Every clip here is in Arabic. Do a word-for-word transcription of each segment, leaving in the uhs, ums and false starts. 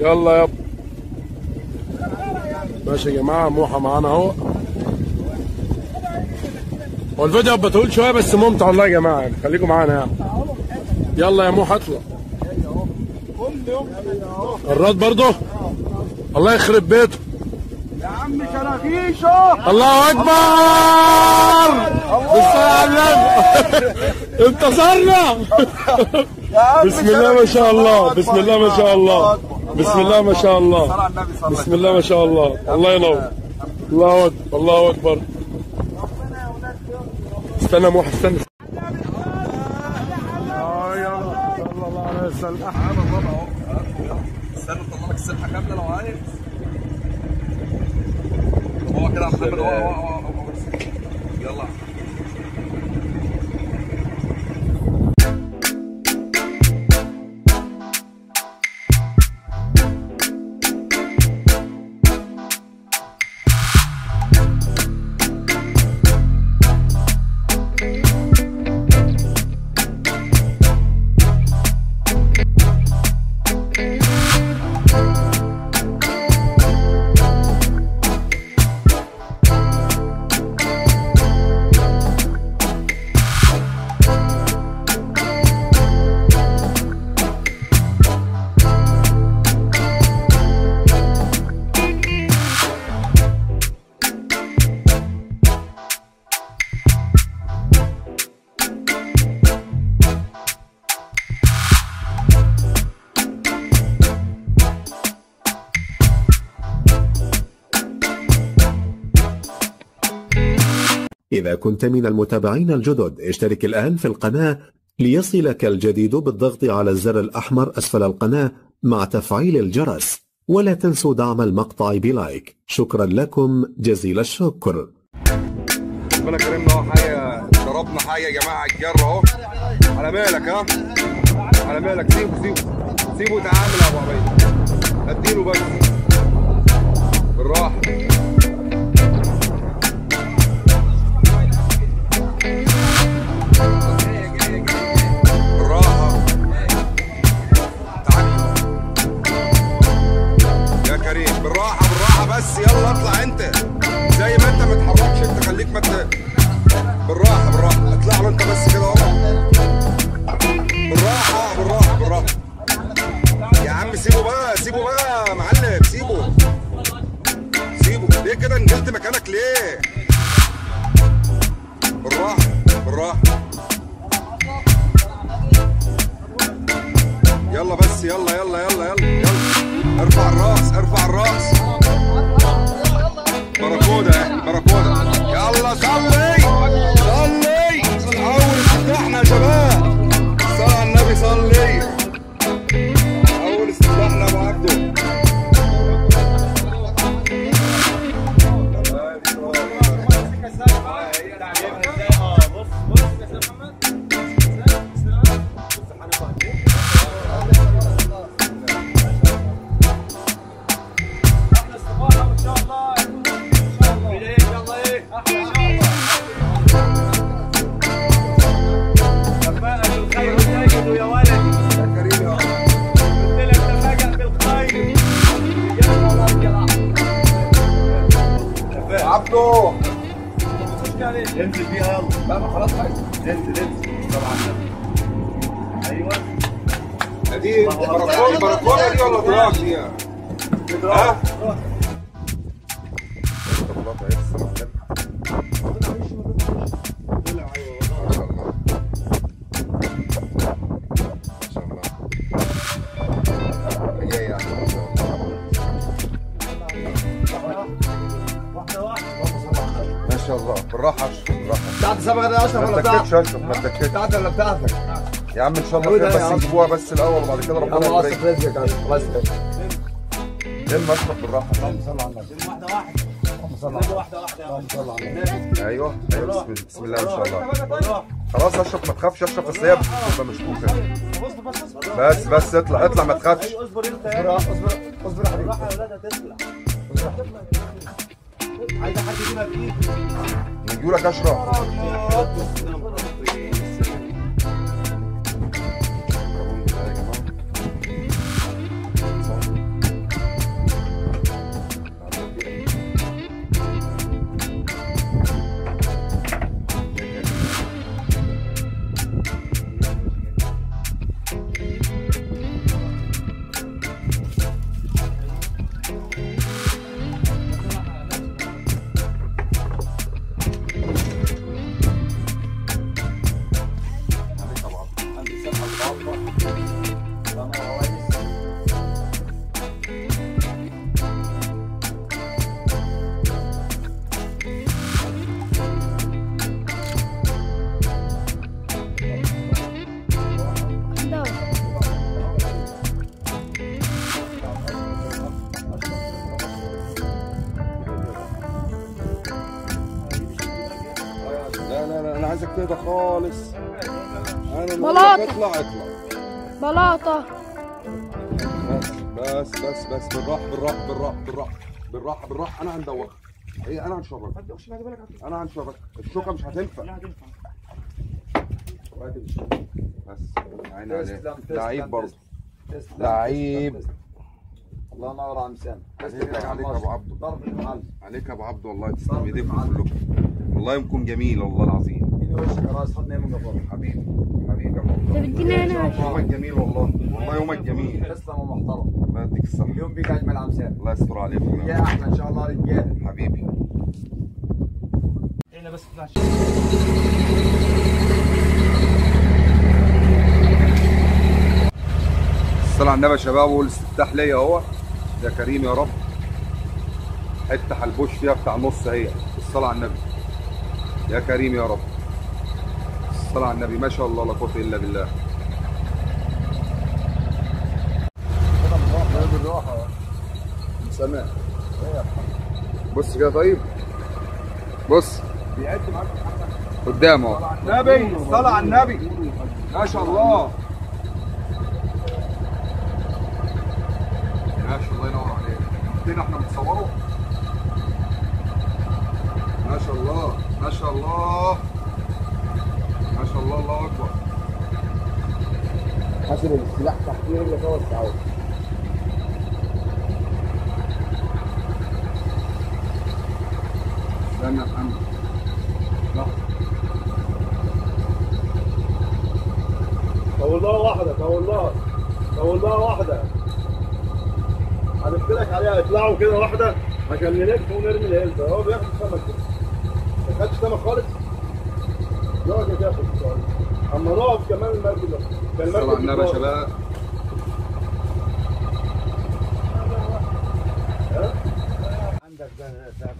يلا يابا. ماشي يا جماعه، موحه معانا اهو. هو الفيديو بطول شويه بس ممتع والله يا جماعه، يعني خليكم معانا يعني. يلا يا موحه اطلع. الراد برضه الله يخرب بيته يا عم شراغيش. الله اكبر، انتصرنا بسم الله ما شاء الله، بسم الله ما شاء الله، بسم الله ما شاء الله، بسم الله ما شاء الله. الله ينور. الله اكبر، الله اكبر. استنى يا موحد، استنى. اه يلا صلى الله عليه وسلم. احمد بابا اهو، استنى نطلع لك السبحه كامله لو عايز. هو كده يا محمد، هو هو هو يلا. إذا كنت من المتابعين الجدد، اشترك الآن في القناة ليصلك الجديد بالضغط على الزر الأحمر أسفل القناة مع تفعيل الجرس، ولا تنسوا دعم المقطع بلايك. شكرا لكم جزيل الشكر. ربنا كرمنا اهو، حاجة ضربنا حاجة يا جماعة على الجر اهو. على بالك ها، على بالك. سيبه سيبه سيبه يتعامل يا أبو عبيد، اديله بس بالراحة. بس يلا اطلع انت زي ما انت، ما تتحركش انت، خليك ما مت... بالراحه بالراحه. اطلع له انت بس كده اهو، بالراحه بالراحه بالراحه يا عم. سيبه بقى، سيبه بقى يا معلم، سيبه سيبه. ليه كده نزلت مكانك ليه؟ بالراحه بالراحه يلا بس، يلا يلا يلا يلا يلا. ارفع الراس، ارفع الراس. بركوده بركوده، يلا صلي صلي. اول استفتاحنا يا شباب، صل على النبي صلي. اول استفتاحنا يا ابو عبده. عبده انزل بيها يلا. لا ما خلاص انزل انزل طبعا. ايوه دي بركونه، بركونه دي ولا دراك دي؟ دراك ما شاء الله. بالراحه بالراحه. بتاعت السبعه ده اشرف ولا بتاعتك؟ ما تتكتش اشرف، ما تتكتش. بتاعت ولا بتاعتك؟ يا عم ان شاء الله خير، بس نجيبوها بس الاول وبعد كده ربنا يبارك. الله يصرف رزقك يا عم، الله يستر. لم اشرف بالراحه. اللهم صل على النبي. واحده واحده. اللهم صل على النبي. واحده واحده. اللهم صل على النبي. ايوه ايوه بسم الله ما شاء الله. خلاص اشرف ما تخافش، اشرف بس هي بتبقى مشكوكه. بس بس اطلع اطلع ما تخافش. اصبر انت، اصبر اصبر يا حبيبي. بالراحه يا ولاد هتطلع. عايز حد يجيبها بايده. يجيولك اشرف. كده خالص. انا لما اطلع اطلع بلاطه. بس بس بس بس بالراحه بالراحه بالراحه بالراحه بالراحه بالراحه. انا هندوخ. ايه انا هنشربك. ما تدوخش بالك بالك. انا هنشربك. الشوكه مش هتنفع. لا هتنفع. بس عيني عليك. لعيب برضه. لعيب. الله ينور على مسامح. عليك يا ابو عبده. ضرب المعلم. عليك يا ابو عبده والله تسلم ايديكم كلكم. والله يومكم جميل والله العظيم. اديني وشك يا ريس. خدنا يومك يا بابا. حبيبي حبيبي يا بابا. اديني انا وشك. يومك جميل والله. والله يومك جميل. تسلم ومحترم. الله يديك الصحة. اليوم بيك اجمل يا مسامح. الله يستر عليك يا احلى ان شاء الله رجاله. حبيبي. احنا بس نطلع. الصلاة على النبي يا شباب والاستفتاح ليا اهو. يا كريم يا رب. حتة حلبوش فيها بتاع نص اهي. الصلاة على النبي. يا كريم يا رب. الصلاة على النبي. ما شاء الله لا قوة إلا بالله. سماء. بص كده طيب. بص. بيعد معاك قدام اهو. النبي الصلاة على النبي. ما شاء الله. ما شاء الله ينور عليك. حطينا احنا بنصوره. ما شاء الله. ما شاء الله ما شاء الله. الله اكبر. حسب السلاح تحتيه الا ثلاث ساعات. استنى يا محمد. طولناها واحده طولناها طولناها واحده. قلت لك عليها اطلعوا كده واحده. ما كملناش ونرمي الهلبه. هو بياخد سمك كده. ما خدش سمك خالص؟ يقعد ياكل اما نقف كمان المركب ده كان المركب. الصلاة على النبي يا شباب. عندك ده سمك.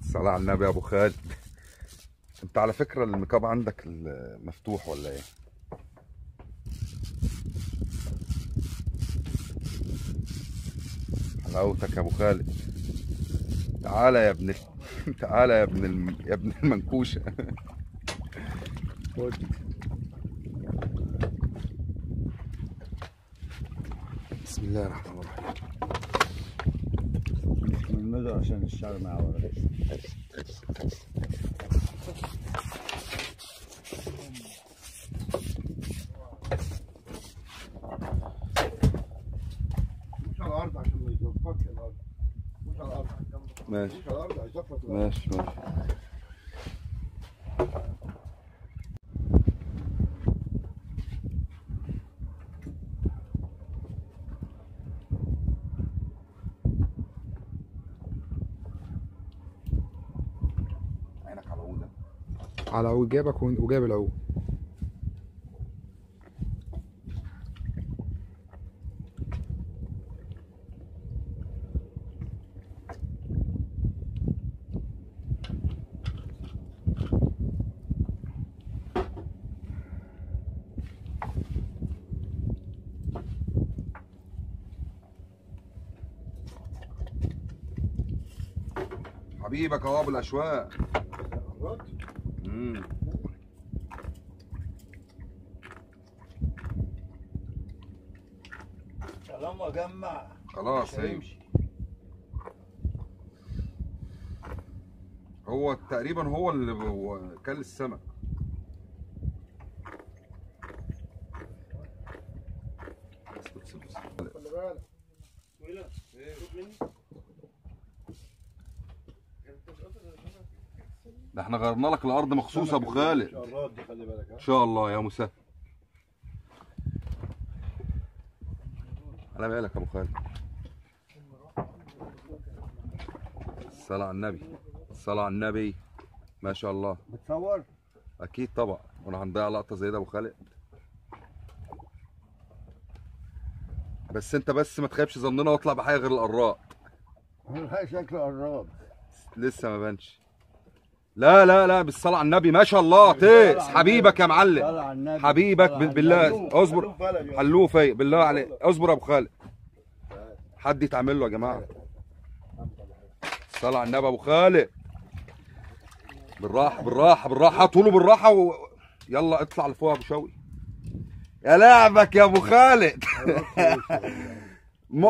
الصلاة على النبي يا ابو خالد. انت على فكرة المكاب عندك مفتوح ولا ايه؟ صوتك يا ابو خالد. تعالى يا ابن ال... تعالى يا ابن الم... يا ابن المنكوشه. بسم الله الرحمن الرحيم. من المدى عشان الشعر ما يعورش. ماشي ماشي ماشي. عينك على عودة على عود جابك وجاب العود. حبيبك اهو ابو الاشواق. امم طالما جمع خلاص هيمشي. هو تقريبا هو اللي كل السمك. خلي بالك. ويلا شوف مني. ده احنا غيرنا لك الارض مخصوص يا ابو خالد. ان شاء الله يا مسهل. على بالك يا ابو خالد. الصلاة على النبي. الصلاة على النبي. ما شاء الله. بتصور؟ اكيد طبعا. وانا هنضيع لقطة زي ده يا ابو خالد. بس انت بس ما تخيبش ظننا واطلع بحاجة غير القراب. والله شكله قراب. لسه ما بانش. لا لا لا بالصلاة على النبي. ما شاء الله. تيس حبيبك يا معلم. حبيبك بالله. اصبر حلوه فيا بالله عليك. اصبر يا ابو خالد. حد يتعمل له يا جماعه. صلى على النبي ابو خالد. بالراحه بالراحه بالراحه، هاتوا له بالراحه و... يلا اطلع لفوق يا ابو شوقي. يا لعبك يا ابو خالد. م...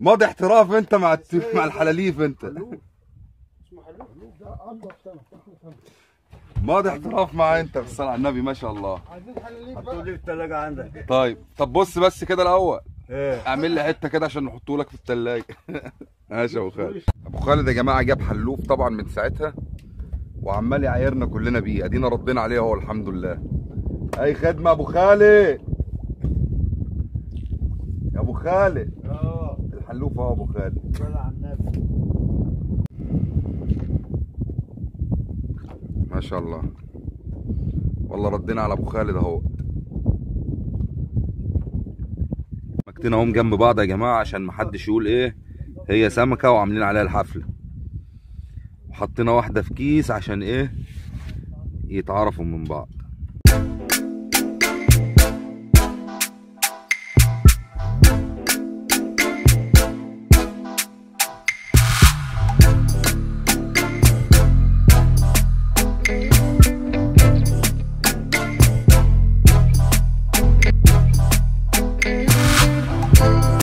ماضي احتراف انت مع الت... مع الحلاليف انت. اسمه حلوف ده انضف سنه. ماضي احتراف معاه انت بالصلاه على النبي ما شاء الله. عايزين حلاليف بقى. حطولي في الثلاجه عندك. طيب طب بص بس كده الاول. ايه اعمل لي حته كده عشان نحطه لك في الثلاجه. ماشي يا ابو خالد. ابو خالد يا جماعه جاب حلوف طبعا من ساعتها وعمال يعايرنا كلنا بيه، ادينا ردينا عليه اهو الحمد لله. اي خدمه ابو خالد. يا ابو خالد. اه الحلوف اهو ابو خالد. صلى على النبي. ما شاء الله. والله ردينا على ابو خالد اهو. مكتين اهم جنب بعض يا جماعه عشان محدش يقول ايه هي سمكه وعاملين عليها الحفله. وحطينا واحده في كيس عشان ايه يتعرفوا من بعض.